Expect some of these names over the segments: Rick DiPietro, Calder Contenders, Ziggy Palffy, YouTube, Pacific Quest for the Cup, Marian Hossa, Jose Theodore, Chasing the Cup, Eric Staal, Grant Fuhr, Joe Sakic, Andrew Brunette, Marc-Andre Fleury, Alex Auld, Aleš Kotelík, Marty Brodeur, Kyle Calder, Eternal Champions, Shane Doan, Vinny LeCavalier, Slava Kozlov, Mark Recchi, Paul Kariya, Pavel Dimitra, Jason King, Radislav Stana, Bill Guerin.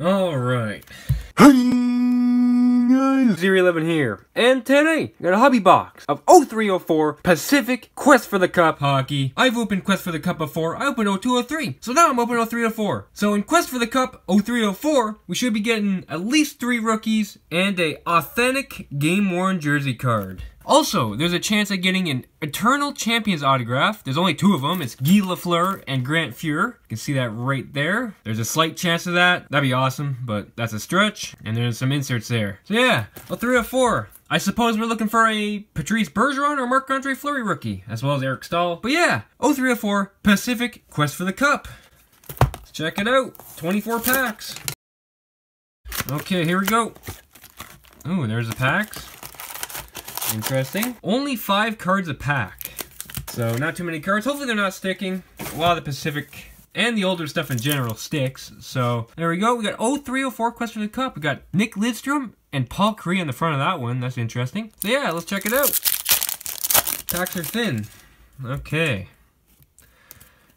All right. 011 here, and today I got a hobby box of 0304 Pacific Quest for the Cup hockey. I've opened Quest for the Cup before. I opened 0203, so now I'm opening 0304. So in Quest for the Cup 0304, we should be getting at least 3 rookies and a authentic game-worn jersey card. Also, there's a chance at getting an Eternal Champions autograph. There's only 2 of them. It's Guy Lafleur and Grant Fuhr. You can see that right there. There's a slight chance of that. That'd be awesome, but that's a stretch. And there's some inserts there. So yeah, a 3 of 4. I suppose we're looking for a Patrice Bergeron or Marc-Andre Fleury rookie, as well as Eric Stahl. But yeah, 0304 Pacific Quest for the Cup. Let's check it out. 24 packs. Okay, here we go. Ooh, there's the packs. Interesting. Only 5 cards a pack, so not too many cards. Hopefully they're not sticking. A lot of the Pacific and the older stuff in general sticks, so there we go. We got 0304 Quest for the Cup. We got Nick Lidstrom and Paul Kariya on the front of that one. That's interesting. So yeah, let's check it out. Packs are thin. Okay.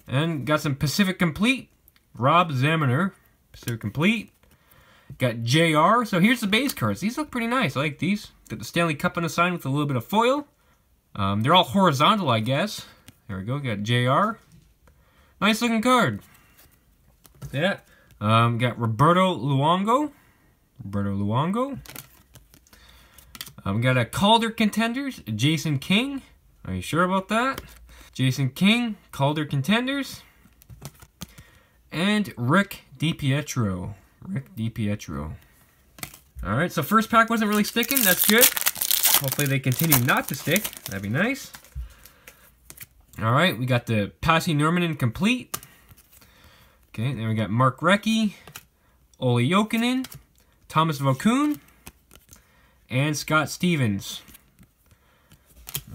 And got some Pacific Complete. Rob Zaminer, Pacific Complete. Got JR. So here's the base cards. These look pretty nice. I like these. Got the Stanley Cup on the side with a little bit of foil. They're all horizontal, I guess. There we go. Got JR. Nice looking card. Yeah. Got Roberto Luongo. Got a Calder Contenders. Jason King. Are you sure about that? Jason King. Calder Contenders. And Rick DiPietro. Alright, so first pack wasn't really sticking. That's good. Hopefully they continue not to stick. That'd be nice. Alright, we got the Pasi Nurminen Complete. Okay, then we got Mark Recchi, Olli Jokinen, Thomas Vokoun, and Scott Stevens.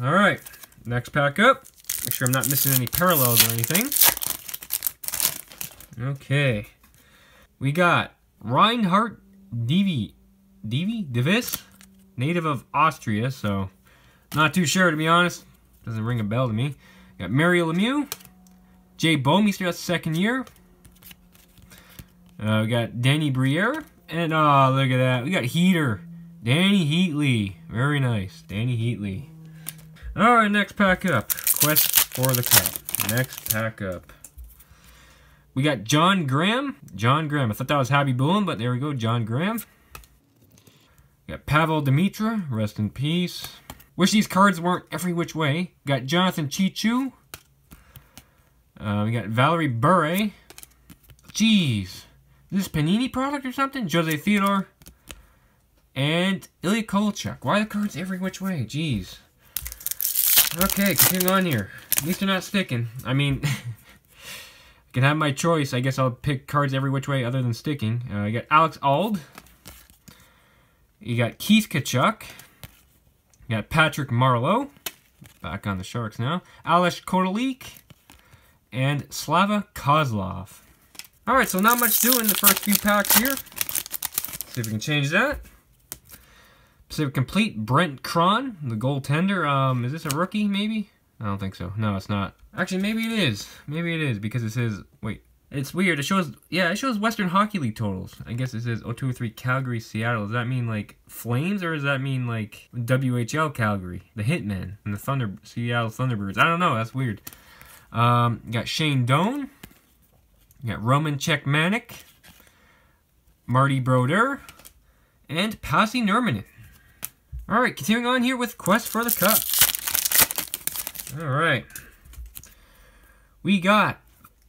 Alright, next pack up. Make sure I'm not missing any parallels or anything. Okay. We got Reinhard Divis, native of Austria, so not too sure, to be honest. Doesn't ring a bell to me. Got Mario Lemieux, Jay Bomeister, that's second year. We got Danny Briere, and oh, look at that. We got Heater, Danny Heatley. Very nice, Danny Heatley. All right, next pack up, Quest for the Cup. Next pack up. We got John Graham. I thought that was Happy Boom, but there we go, John Graham. We got Pavel Dimitra. Rest in peace. Wish these cards weren't every which way. We got Jonathan Chichu. We got Valerie Bure. Jeez. Is this Panini product or something? Jose Theodore. And Ilya Kovalchuk. Why are the cards every which way? Jeez. Okay, continuing on here. At least they're not sticking. I mean... Can have my choice. I guess I'll pick cards every which way other than sticking. You got Alex Auld. You got Keith Kachuk. You got Patrick Marleau. Back on the Sharks now. Aleš Kotelík. And Slava Kozlov. Alright, so not much doing the first few packs here. See if we can change that. Pacific Complete, Brent Cron, the goaltender. Is this a rookie, maybe? I don't think so. No, it's not. Actually, maybe it is. Maybe it is, because it says... Wait. It's weird. It shows... Yeah, it shows Western Hockey League totals. I guess it says 0203 Calgary, Seattle. Does that mean, like, Flames? Or does that mean, like, WHL Calgary? The Hitmen and the Seattle Thunderbirds. I don't know. That's weird. You got Shane Doan. You got Roman Czechmanic. Marty Brodeur. And Pasi Nurminen. Alright, continuing on here with Quest for the Cup. Alright. We got,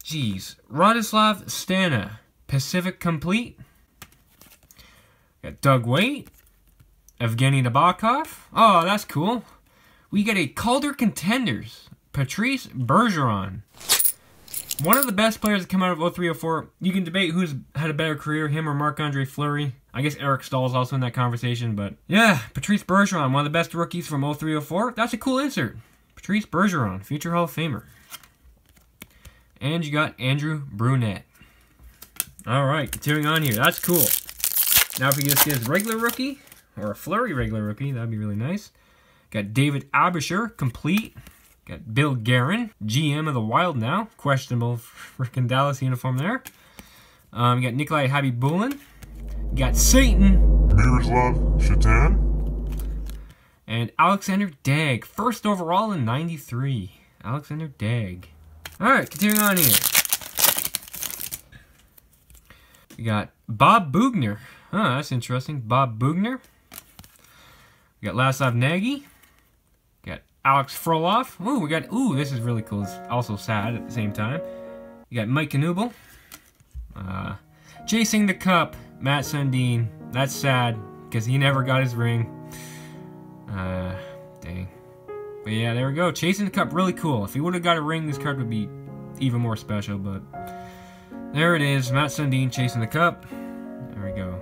geez, Radislav Stana, Pacific Complete. We got Doug Weight, Evgeny Nabokov. Oh, that's cool. We got a Calder Contenders, Patrice Bergeron. One of the best players to come out of 0304. You can debate who's had a better career, him or Marc-Andre Fleury. I guess Eric Stahl is also in that conversation, but yeah, Patrice Bergeron, one of the best rookies from 0304. That's a cool insert. Patrice Bergeron, future Hall of Famer. And you got Andrew Brunette. Alright, continuing on here. That's cool. Now if we just get his regular rookie, or a Fleury regular rookie, that'd be really nice. Got David Abisher, complete. Got Bill Guerin, GM of the Wild now. Questionable freaking Dallas uniform there. You got Nikolai Habibulin. You got Satan. Miroslav Chitan. And Alexander Dagg. First overall in 93. Alexander Dagg. Alright, continuing on here. We got Bob Boughner. Oh, that's interesting. Bob Boughner. We got László Nagy. We got Alex Frolov. Ooh, we got... Ooh, this is really cool. It's also sad at the same time. You got Mike Knuble. Chasing the Cup. Matt Sundin. That's sad, because he never got his ring. Dang. But yeah, there we go. Chasing the Cup. Really cool. If he would have got a ring, this card would be even more special, but... There it is, Matt Sundin chasing the cup. There we go.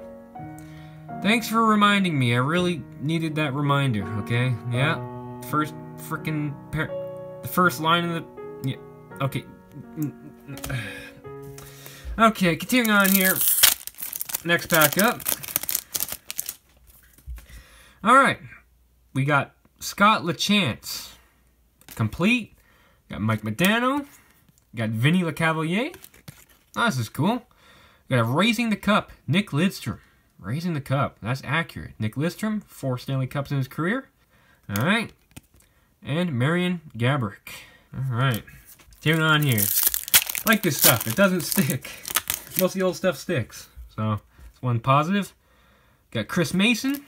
Thanks for reminding me. I really needed that reminder, okay? Yeah. First freaking the first line of the... Yeah. Okay. Okay, continuing on here. Next pack up. Alright. We got Scott Lachance. Complete. Got Mike Modano. Got Vinny LeCavalier. Oh, this is cool. We got a Raising the Cup, Nick Lidstrom. Raising the Cup, that's accurate. Nick Lidstrom, 4 Stanley Cups in his career. All right. And Marian Gaborik. All right. Continuing on here. I like this stuff. It doesn't stick. Most of the old stuff sticks. So, it's one positive. Got Chris Mason.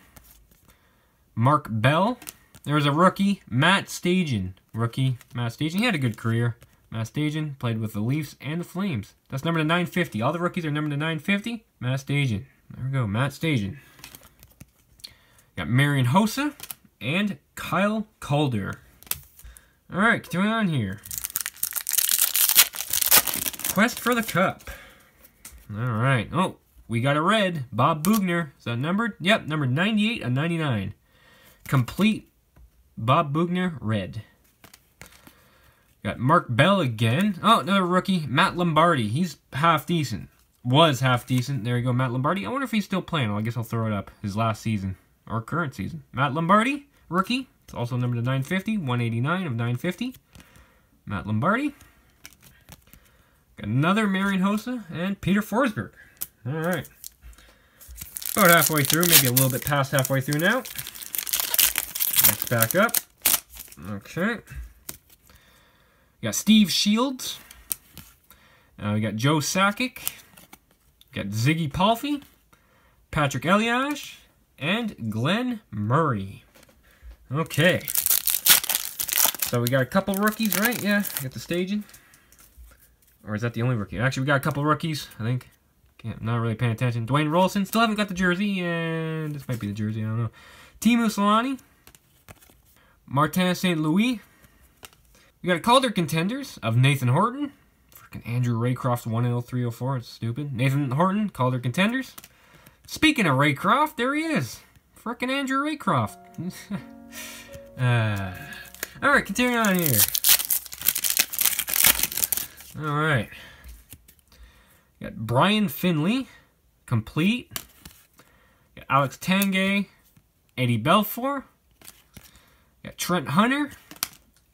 Mark Bell. There was a rookie, Matt Stajan. Rookie, Matt Stajan. He had a good career. Matt Stajan played with the Leafs and the Flames. That's numbered to 950. All the rookies are numbered to 950. Matt Stajan. There we go, Matt Stajan. Got Marian Hossa and Kyle Calder. All right, continuing on here. Quest for the Cup. All right. Oh, we got a red. Bob Boughner. Is that numbered? Yep, numbered 98 and 99. Complete Bob Boughner red. Got Mark Bell again. Oh, another rookie. Matt Lombardi. He's half decent. Was half decent. There you go, Matt Lombardi. I wonder if he's still playing. Well, I guess I'll throw it up. His last season. Or current season. Matt Lombardi. Rookie. It's also numbered to 950. 189 of 950. Matt Lombardi. Got another Marian Hossa and Peter Forsberg. Alright. About halfway through. Maybe a little bit past halfway through now. Next back up. Okay. We got Steve Shields. We got Joe Sakic. We got Ziggy Palffy, Patrick Elias, and Glenn Murray. Okay. So we got a couple rookies, right? Yeah, we got the staging. Or is that the only rookie? Actually, we got a couple rookies, I think. Can't, not really paying attention. Dwayne Rolson. Still haven't got the jersey, and this might be the jersey, I don't know. Teemu Selanne. Martin St. Louis. We got a Calder Contenders of Nathan Horton. Freaking Andrew Raycroft 10304. It's stupid. Nathan Horton, Calder Contenders. Speaking of Raycroft, there he is. Freaking Andrew Raycroft. Alright, continuing on here. Alright. Got Brian Finley. Complete. Got Alex Tanguay. Eddie Belfour. Got Trent Hunter.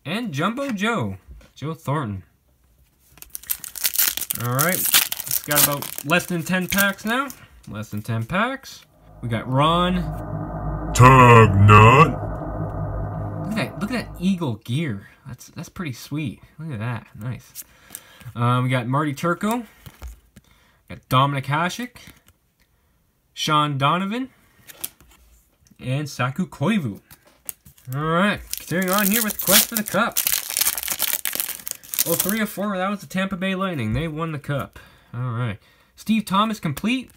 And Jumbo Joe. Joe Thornton. Alright. It's got about less than 10 packs now. Less than 10 packs. We got Ron. Tugnut. Look at that eagle gear. That's pretty sweet. Look at that. Nice. We got Marty Turco. We got Dominic Hasek. Sean Donovan. And Saku Koivu. Alright, continuing on here with Quest for the Cup. Oh, 3 of 4, that was the Tampa Bay Lightning. They won the cup. Alright. Steve Thomas complete.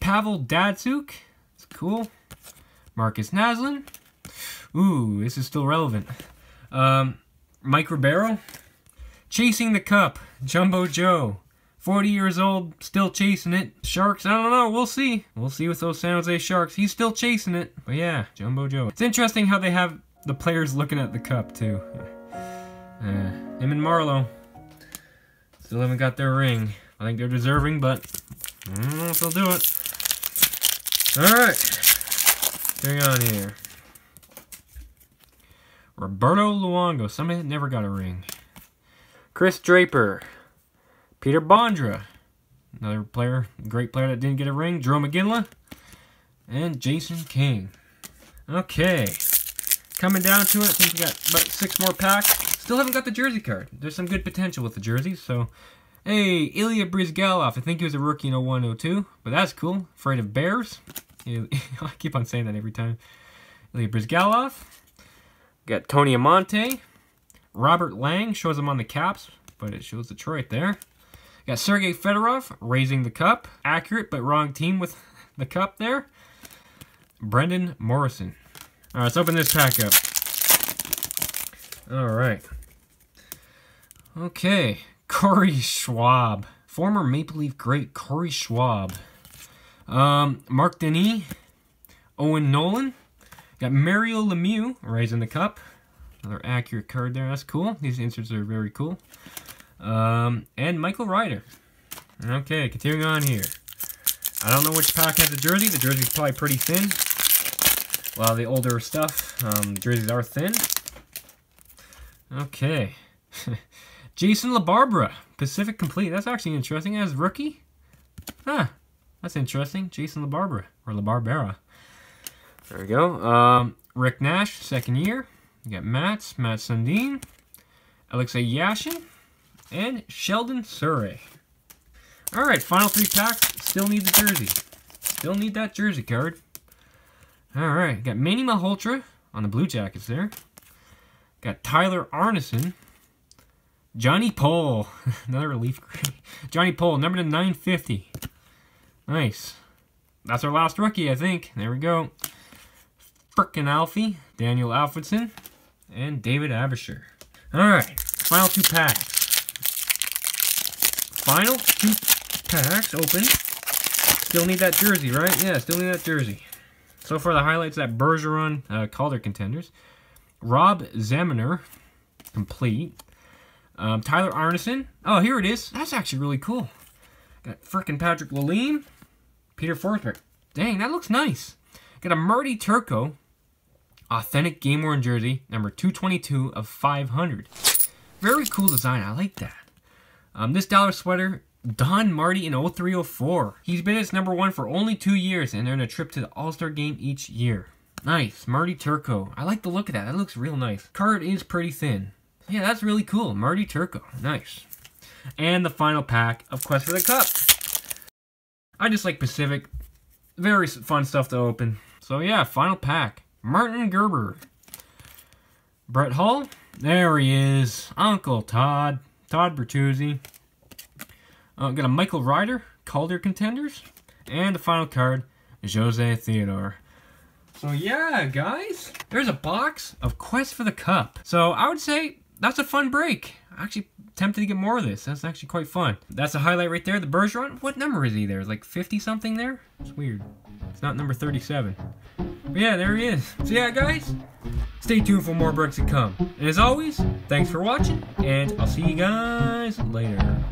Pavel Datsuk. It's cool. Marcus Naslund. Ooh, this is still relevant. Mike Ribeiro. Chasing the Cup. Jumbo Joe. 40 years old, still chasing it. Sharks, I don't know, we'll see. We'll see with those San Jose Sharks. He's still chasing it. But yeah, Jumbo Joe. It's interesting how they have the players looking at the cup, too. Him and Marlowe still haven't got their ring. I think they're deserving, but I don't know if they'll do it. Alright. Going on here. Roberto Luongo. Somebody that never got a ring. Chris Draper. Peter Bondra, Another player, great player that didn't get a ring, Drew McGinley and Jason King. Okay, coming down to it, I think we got about 6 more packs. Still haven't got the jersey card. There's some good potential with the jerseys, so... Hey, Ilya Brizgalov. I think he was a rookie in 01-02, but that's cool. Afraid of bears. I keep on saying that every time. Ilya Brizgalov. Got Tony Amonte. Robert Lang shows him on the Caps, but it shows Detroit there. Got Sergei Fedorov, Raising the Cup. Accurate, but wrong team with the cup there. Brendan Morrison. All right, let's open this pack up. All right. Okay. Corey Schwab. Former Maple Leaf great Corey Schwab. Mark Denis. Owen Nolan. Got Mario Lemieux, Raising the Cup. Another accurate card there. That's cool. These inserts are very cool. And Michael Ryder. Okay, continuing on here. I don't know which pack has the jersey. The jersey's probably pretty thin. A lot of the older stuff, jerseys are thin. Okay. Jason LaBarbera, Pacific Complete. That's actually interesting. As rookie? Huh. That's interesting. Jason LaBarbera, or LaBarbera. There we go. Rick Nash, second year. You got Mats, Matt Sundin, Alexei Yashin, and Sheldon Surrey. All right, final 3 packs. Still need the jersey. Still need that jersey card. All right, got Manny Malhotra on the Blue Jackets there. Got Tyler Arneson. Johnny Pohl, another relief. Johnny Pohl, number to 950. Nice. That's our last rookie, I think. There we go. Frickin' Alfie, Daniel Alfredson, and David Abisher. All right, final 2 packs. Final 2 packs open. Still need that jersey, right? Yeah, still need that jersey. So far, the highlights that Bergeron, Calder Contenders, Rob Zaminer, Complete. Tyler Arneson. Oh, here it is. That's actually really cool. Got frickin' Patrick Lalime. Peter Forsberg. Dang, that looks nice. Got a Marty Turco. Authentic game worn jersey. Number 222 of 500. Very cool design. I like that. This dollar sweater. Don Marty in 03-04. He's been its number 1 for only 2 years and earned a trip to the All-Star game each year. Nice. Marty Turco. I like the look of that. That looks real nice. Card is pretty thin. Yeah, that's really cool. Marty Turco. Nice. And the final pack of Quest for the Cup. I just like Pacific. Very fun stuff to open. So yeah, final pack. Martin Gerber. Brett Hull. There he is. Uncle Todd. Todd Bertuzzi. Got a Michael Ryder. Calder Contenders. And the final card, Jose Theodore. So yeah, guys. There's a box of Quest for the Cup. So I would say... that's a fun break. I'm actually tempted to get more of this. That's actually quite fun. That's a highlight right there. The Bergeron. What number is he there? Like 50-something there? It's weird. It's not number 37. But yeah, there he is. So yeah, guys, stay tuned for more breaks to come. And as always, thanks for watching, and I'll see you guys later.